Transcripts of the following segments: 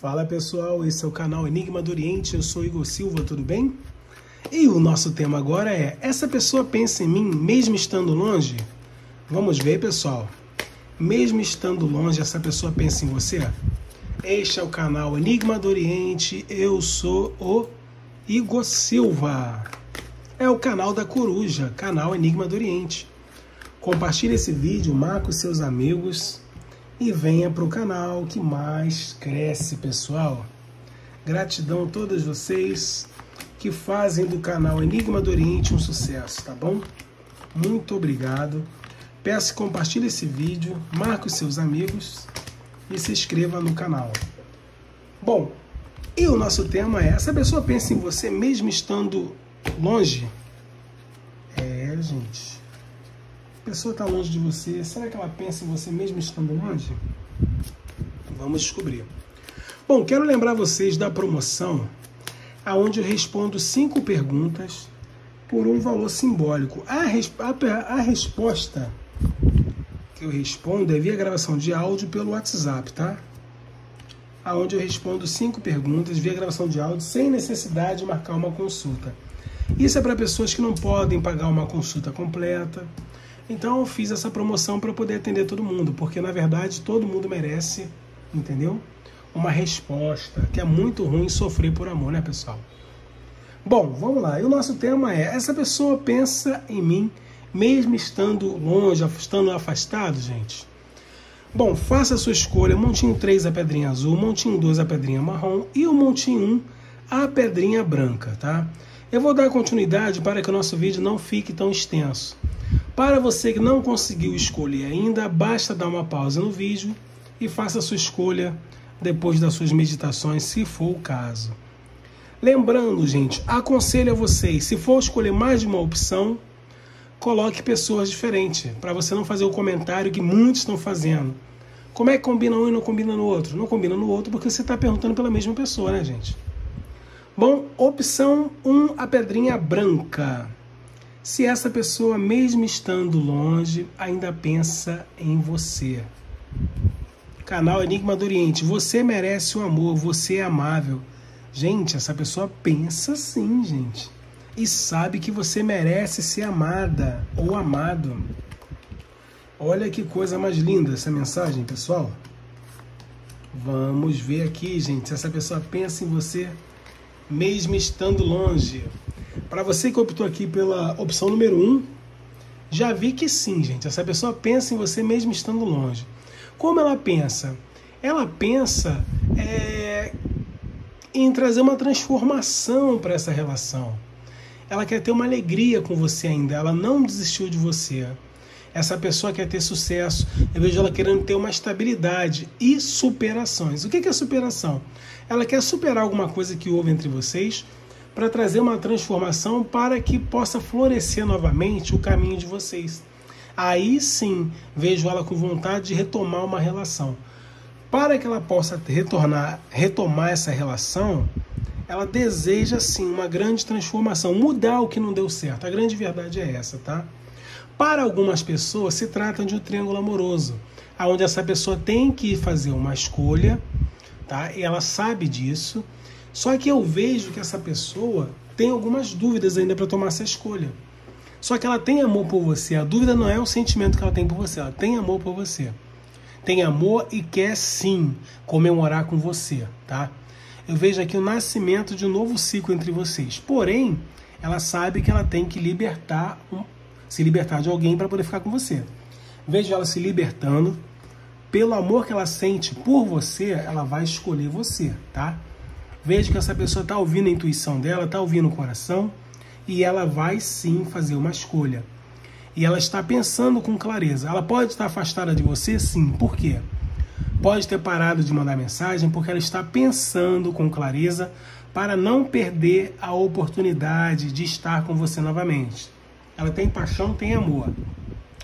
Fala pessoal, esse é o canal Enigma do Oriente, eu sou Igor Silva, tudo bem? E o nosso tema agora é: essa pessoa pensa em mim mesmo estando longe? Vamos ver, pessoal. Mesmo estando longe, essa pessoa pensa em você? Este é o canal Enigma do Oriente, eu sou o Igor Silva. É o canal da Coruja, canal Enigma do Oriente. Compartilhe esse vídeo, marque os seus amigos e venha para o canal que mais cresce, pessoal. Gratidão a todos vocês que fazem do canal Enigma do Oriente um sucesso, tá bom? Muito obrigado. Peço que compartilhe esse vídeo, marque os seus amigos e se inscreva no canal. Bom, e o nosso tema é: essa pessoa pensa em você mesmo estando longe? É, gente. A pessoa está longe de você, será que ela pensa em você mesmo estando longe? Vamos descobrir. Bom, quero lembrar vocês da promoção, aonde eu respondo 5 perguntas por um valor simbólico. A resposta que eu respondo é via gravação de áudio pelo WhatsApp, tá? Aonde eu respondo 5 perguntas via gravação de áudio sem necessidade de marcar uma consulta. Isso é para pessoas que não podem pagar uma consulta completa. Então eu fiz essa promoção para poder atender todo mundo, porque na verdade todo mundo merece, entendeu? Uma resposta, que é muito ruim sofrer por amor, né, pessoal? Bom, vamos lá. E o nosso tema é: essa pessoa pensa em mim mesmo estando longe, estando afastado, gente? Bom, faça a sua escolha. Montinho 3, a pedrinha azul, montinho 2, a pedrinha marrom e o montinho 1, a pedrinha branca, tá? Eu vou dar continuidade para que o nosso vídeo não fique tão extenso. Para você que não conseguiu escolher ainda, basta dar uma pausa no vídeo e faça a sua escolha depois das suas meditações, se for o caso. Lembrando, gente, aconselho a vocês, se for escolher mais de uma opção, coloque pessoas diferentes, para você não fazer o comentário que muitos estão fazendo. Como é que combina um e não combina no outro? Não combina no outro porque você está perguntando pela mesma pessoa, né, gente? Bom, opção 1, a pedrinha branca. Se essa pessoa, mesmo estando longe, ainda pensa em você. Canal Enigma do Oriente, você merece o amor, você é amável. Gente, essa pessoa pensa sim, gente. E sabe que você merece ser amada ou amado. Olha que coisa mais linda essa mensagem, pessoal. Vamos ver aqui, gente, se essa pessoa pensa em você mesmo estando longe. Para você que optou aqui pela opção número 1, já vi que sim, gente. Essa pessoa pensa em você mesmo estando longe. Como ela pensa? Ela pensa em trazer uma transformação para essa relação. Ela quer ter uma alegria com você ainda. Ela não desistiu de você. Essa pessoa quer ter sucesso. Eu vejo ela querendo ter uma estabilidade e superações. O que é superação? Ela quer superar alguma coisa que houve entre vocês, para trazer uma transformação para que possa florescer novamente o caminho de vocês. Aí sim, vejo ela com vontade de retomar uma relação. Para que ela possa retomar essa relação, ela deseja sim uma grande transformação, mudar o que não deu certo. A grande verdade é essa, tá? Para algumas pessoas, se trata de um triângulo amoroso, onde essa pessoa tem que fazer uma escolha, tá? E ela sabe disso. Só que eu vejo que essa pessoa tem algumas dúvidas ainda para tomar essa escolha. Só que ela tem amor por você. A dúvida não é o sentimento que ela tem por você. Ela tem amor por você. Tem amor e quer sim comemorar com você, tá? Eu vejo aqui o nascimento de um novo ciclo entre vocês. Porém, ela sabe que ela tem que se libertar de alguém para poder ficar com você. Vejo ela se libertando. Pelo amor que ela sente por você, ela vai escolher você, tá? Vejo que essa pessoa está ouvindo a intuição dela, está ouvindo o coração, e ela vai sim fazer uma escolha. E ela está pensando com clareza. Ela pode estar afastada de você? Sim. Por quê? Pode ter parado de mandar mensagem porque ela está pensando com clareza para não perder a oportunidade de estar com você novamente. Ela tem paixão, tem amor.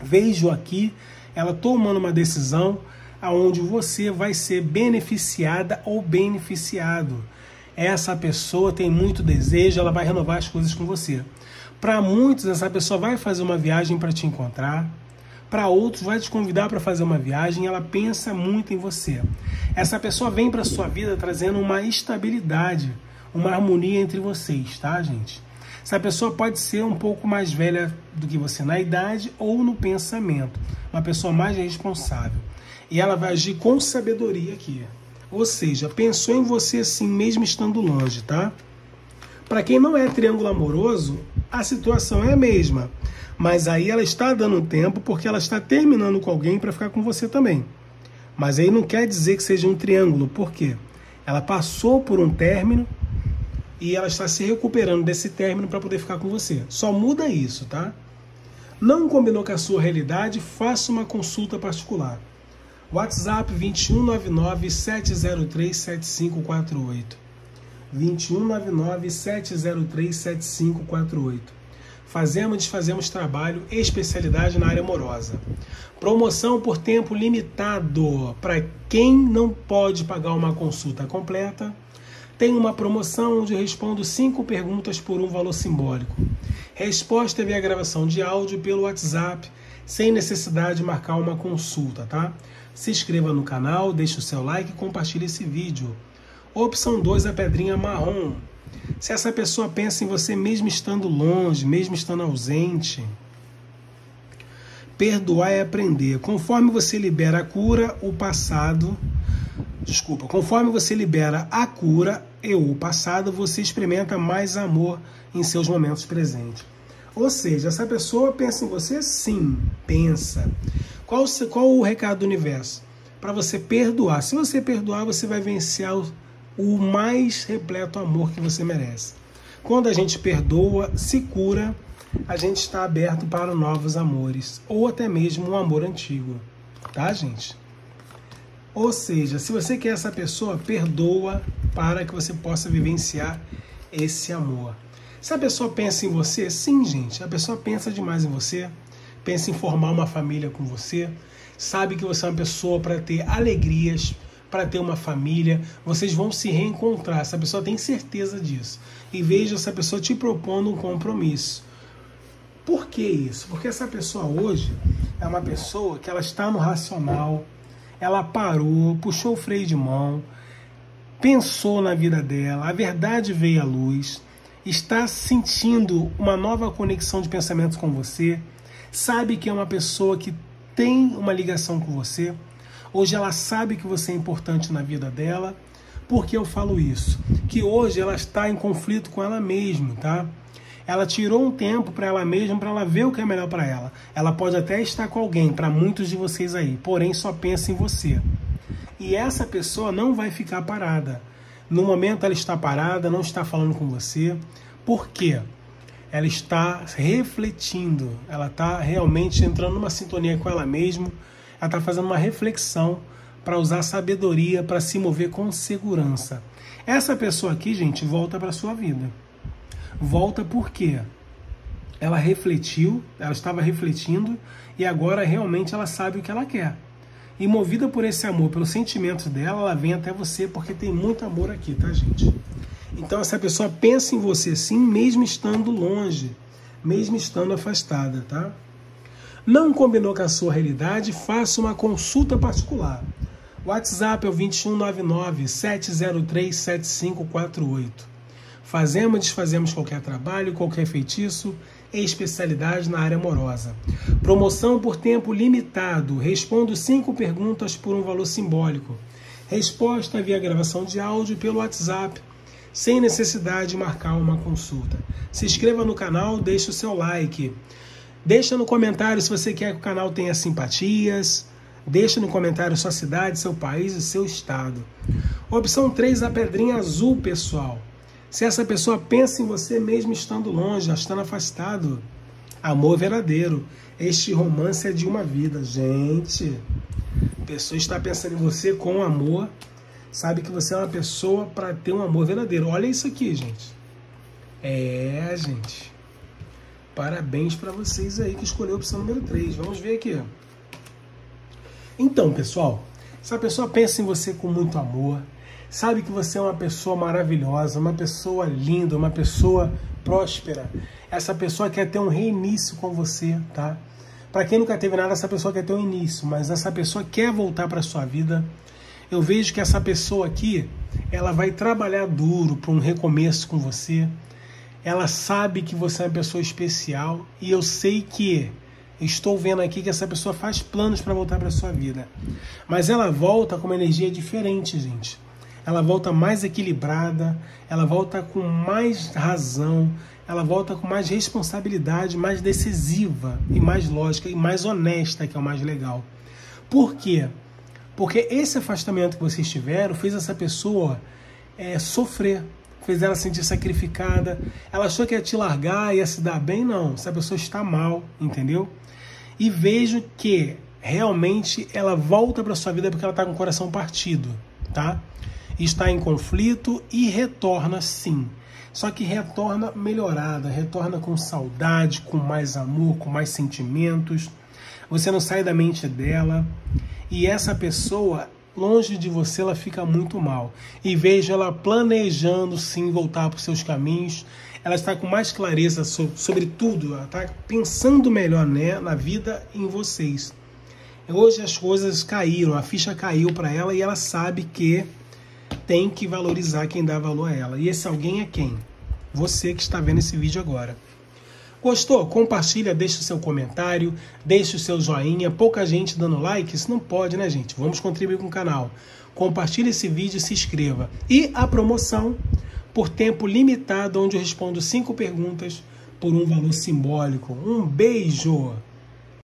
Vejo aqui ela tomando uma decisão aonde você vai ser beneficiada ou beneficiado. Essa pessoa tem muito desejo, ela vai renovar as coisas com você. Para muitos, essa pessoa vai fazer uma viagem para te encontrar. para outros, vai te convidar para fazer uma viagem, ela pensa muito em você. Essa pessoa vem para a sua vida trazendo uma estabilidade, uma harmonia entre vocês, tá, gente? Essa pessoa pode ser um pouco mais velha do que você na idade ou no pensamento, uma pessoa mais responsável. E ela vai agir com sabedoria aqui. Ou seja, pensou em você assim, mesmo estando longe, tá? Para quem não é triângulo amoroso, a situação é a mesma. Mas aí ela está dando tempo porque ela está terminando com alguém para ficar com você também. Mas aí não quer dizer que seja um triângulo, por quê? Ela passou por um término e ela está se recuperando desse término para poder ficar com você. Só muda isso, tá? Não combinou com a sua realidade? Faça uma consulta particular. WhatsApp 2199-703-7548. 2199-703-7548. Fazemos e desfazemos trabalho, especialidade na área amorosa. Promoção por tempo limitado. Para quem não pode pagar uma consulta completa, tem uma promoção onde eu respondo 5 perguntas por um valor simbólico. Resposta via gravação de áudio pelo WhatsApp, sem necessidade de marcar uma consulta, tá? Se inscreva no canal, deixe o seu like e compartilhe esse vídeo. Opção 2, a pedrinha marrom. Se essa pessoa pensa em você mesmo estando longe, mesmo estando ausente, perdoar é aprender. Conforme você libera a cura, o passado... Desculpa. Conforme você libera a cura e o passado, você experimenta mais amor em seus momentos presentes. Ou seja, essa pessoa pensa em você? Sim, pensa. Qual o recado do universo? Para você perdoar. Se você perdoar, você vai vencer o mais repleto amor que você merece. Quando a gente perdoa, se cura, a gente está aberto para novos amores, ou até mesmo um amor antigo, tá, gente? Ou seja, se você quer essa pessoa, perdoa para que você possa vivenciar esse amor. Se a pessoa pensa em você, sim, gente, a pessoa pensa demais em você, pensa em formar uma família com você, sabe que você é uma pessoa para ter alegrias, para ter uma família, vocês vão se reencontrar, essa pessoa tem certeza disso. E veja essa pessoa te propondo um compromisso. Por que isso? Porque essa pessoa hoje é uma pessoa que ela está no racional, ela parou, puxou o freio de mão, pensou na vida dela, a verdade veio à luz, está sentindo uma nova conexão de pensamentos com você, sabe que é uma pessoa que tem uma ligação com você. Hoje ela sabe que você é importante na vida dela. Por que eu falo isso? Que hoje ela está em conflito com ela mesma, tá? Ela tirou um tempo para ela mesma, para ela ver o que é melhor para ela. Ela pode até estar com alguém, para muitos de vocês aí, porém só pensa em você. E essa pessoa não vai ficar parada. No momento ela está parada, não está falando com você. Por quê? Ela está refletindo, ela está realmente entrando numa sintonia com ela mesma. Ela está fazendo uma reflexão para usar sabedoria, para se mover com segurança. Essa pessoa aqui, gente, volta para a sua vida. Volta porque ela refletiu, ela estava refletindo e agora realmente ela sabe o que ela quer. E movida por esse amor, pelos sentimentos dela, ela vem até você porque tem muito amor aqui, tá, gente? Então essa pessoa pensa em você sim, mesmo estando longe, mesmo estando afastada, tá? Não combinou com a sua realidade? Faça uma consulta particular. WhatsApp é o 2199-703-7548. Fazemos e desfazemos qualquer trabalho, qualquer feitiço, especialidade na área amorosa. Promoção por tempo limitado. Respondo 5 perguntas por um valor simbólico. Resposta via gravação de áudio pelo WhatsApp, sem necessidade de marcar uma consulta. Se inscreva no canal, deixe o seu like. Deixa no comentário se você quer que o canal tenha simpatias. Deixa no comentário sua cidade, seu país e seu estado. Opção 3, a pedrinha azul, pessoal. Se essa pessoa pensa em você mesmo estando longe, estando afastado. Amor verdadeiro. Este romance é de uma vida, gente. A pessoa está pensando em você com amor. Sabe que você é uma pessoa para ter um amor verdadeiro. Olha isso aqui, gente. É, gente. Parabéns para vocês aí que escolheu a opção número 3. Vamos ver aqui. Então, pessoal, essa pessoa pensa em você com muito amor, sabe que você é uma pessoa maravilhosa, uma pessoa linda, uma pessoa próspera. Essa pessoa quer ter um reinício com você, tá? Para quem nunca teve nada, essa pessoa quer ter um início, mas essa pessoa quer voltar para a sua vida. Eu vejo que essa pessoa aqui, ela vai trabalhar duro para um recomeço com você. Ela sabe que você é uma pessoa especial e eu sei que estou vendo aqui que essa pessoa faz planos para voltar para a sua vida. Mas ela volta com uma energia diferente, gente. Ela volta mais equilibrada, ela volta com mais razão, ela volta com mais responsabilidade, mais decisiva e mais lógica e mais honesta, que é o mais legal. Por quê? Porque esse afastamento que vocês tiveram fez essa pessoa sofrer, fez ela sentir sacrificada. Ela achou que ia te largar, ia se dar bem, não. Essa pessoa está mal, entendeu? E vejo que realmente ela volta para sua vida porque ela está com o coração partido, tá? Está em conflito e retorna sim. Só que retorna melhorada, retorna com saudade, com mais amor, com mais sentimentos. Você não sai da mente dela. E essa pessoa, longe de você, ela fica muito mal. E vejo ela planejando, sim, voltar para os seus caminhos. Ela está com mais clareza sobre tudo. Ela está pensando melhor, né, na vida e em vocês. Hoje as coisas caíram, a ficha caiu para ela e ela sabe que tem que valorizar quem dá valor a ela. E esse alguém é quem? Você que está vendo esse vídeo agora. Gostou? Compartilha, deixa o seu comentário, deixa o seu joinha. Pouca gente dando like, isso não pode, né, gente? Vamos contribuir com o canal. Compartilha esse vídeo e se inscreva. E a promoção por tempo limitado, onde eu respondo 5 perguntas por um valor simbólico. Um beijo!